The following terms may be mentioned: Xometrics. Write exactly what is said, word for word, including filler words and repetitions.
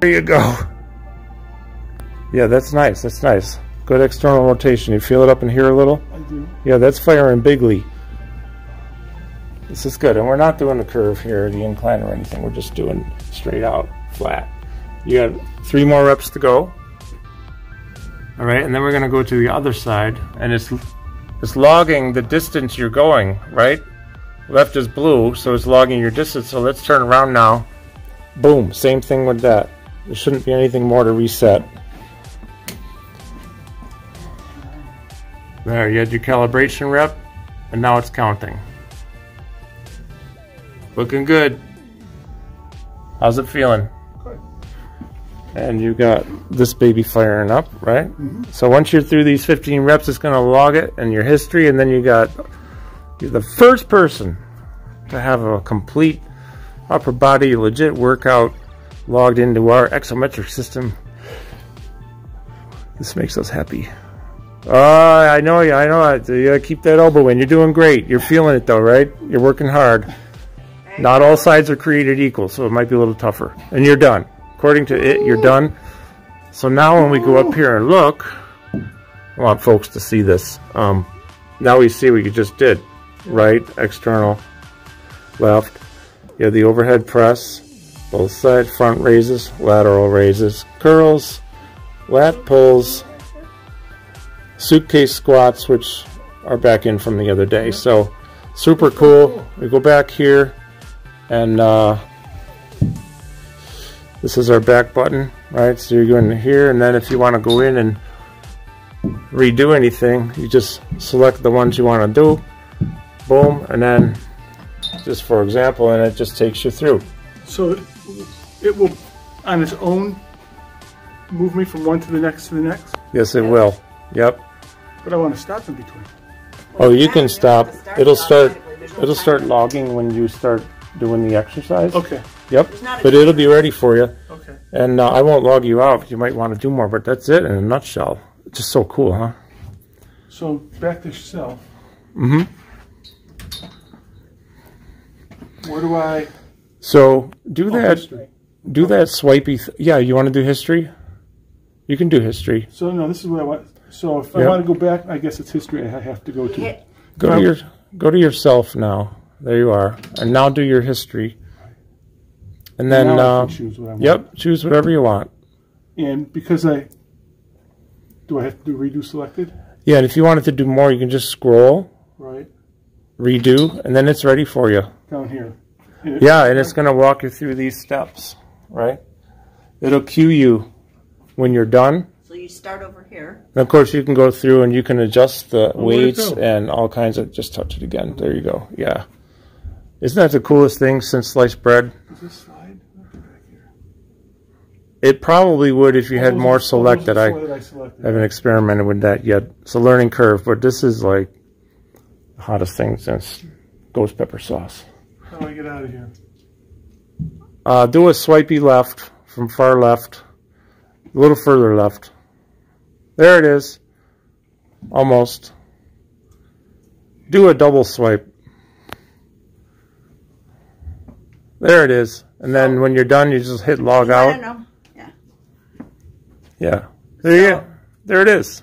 There you go. Yeah, that's nice. That's nice. Good external rotation. You feel it up in here a little? I do. Yeah, that's firing bigly. This is good. And we're not doing the curve here, the incline or anything. We're just doing straight out, flat. You got three more reps to go. All right, and then we're going to go to the other side. And it's, it's logging the distance you're going, right? Left is blue, so it's logging your distance. So let's turn around now. Boom, same thing with that. There shouldn't be anything more to reset. There, you had your calibration rep, and now it's counting. Looking good. How's it feeling? Good. And you got this baby firing up, right? Mm-hmm. So once you're through these fifteen reps, it's going to log it and your history, and then you got, you're the first person to have a complete upper body legit workout logged into our Xometrics system. This makes us happy. Uh, I know you, I know it. You gotta keep that elbow in. You're doing great. You're feeling it though, right? You're working hard. Not all sides are created equal, so it might be a little tougher. And you're done. According to it, you're done. So now when we go up here and look, I want folks to see this. Um, now we see what you just did. Right, external, left. You have the overhead press, both side front raises, lateral raises, curls, lat pulls, suitcase squats, which are back in from the other day. So super cool. We go back here and uh, this is our back button, right? So you're going here, and then if you want to go in and redo anything, you just select the ones you want to do, boom, and then just for example, and it just takes you through. So it will on its own move me from one to the next to the next? Yes, it will. Yep. But I want to stop in between. Well, oh, you can stop. Start it'll start. No it'll start logging when you start doing the exercise. Okay. Yep. But it'll be ready for you. Okay. And uh, I won't log you out because you might want to do more. But that's it in a nutshell. It's just so cool, huh? So back to yourself. Mm-hmm. Where do I? So do oh, that. History. Do okay. that swipey. Th yeah, you want to do history? You can do history. So no, this is what I want. So if yep. I want to go back, I guess it's history I have to go to. Go to your, go to yourself now. There you are. And now do your history. And then, and uh, choose what I want. Yep, choose whatever you want. And because I, do I have to do redo selected? Yeah, and if you wanted to do more, you can just scroll. Right. Redo, and then it's ready for you. Down here. And yeah, and it's going to walk you through these steps, right? It'll cue you when you're done. So you start over here. And of course, you can go through and you can adjust the oh, weights and all kinds of. Just touch it again. There you go. Yeah. Isn't that the coolest thing since sliced bread? Does this slide? It probably would if you had more selected. I, I selected. haven't experimented with that yet. It's a learning curve, but this is like the hottest thing since ghost pepper sauce. How do I get out of here? Uh, do a swipey left from far left, a little further left. There it is. Almost. Do a double swipe. There it is. And then when you're done, you just hit log out. I don't know. Yeah. Yeah. There you go. There it is.